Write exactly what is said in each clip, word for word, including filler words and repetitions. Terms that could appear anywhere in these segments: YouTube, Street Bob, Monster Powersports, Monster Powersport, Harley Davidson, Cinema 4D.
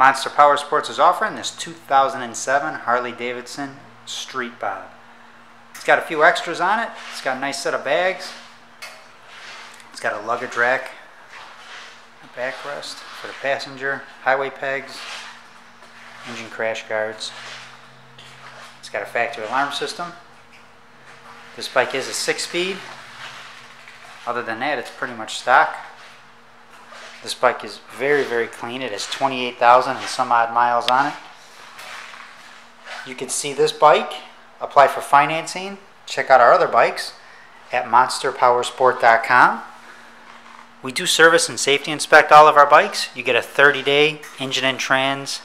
Monster Powersports is offering this two thousand seven Harley Davidson Street Bob. It's got a few extras on it. It's got a nice set of bags. It's got a luggage rack, a backrest for the passenger, highway pegs, engine crash guards. It's got a factory alarm system. This bike is a six-speed. Other than that, it's pretty much stock. This bike is very, very clean. It has twenty-eight thousand and some odd miles on it. You can see this bike, apply for financing, check out our other bikes at monster powersport dot com. We do service and safety inspect all of our bikes. You get a thirty-day engine and trans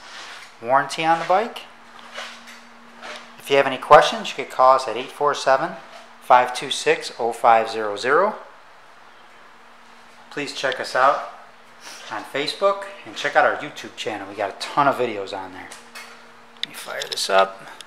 warranty on the bike. If you have any questions, you could call us at eight four seven, five two six, oh five hundred. Please check us out on Facebook and check out our YouTube channel. We got a ton of videos on there. Let me fire this up.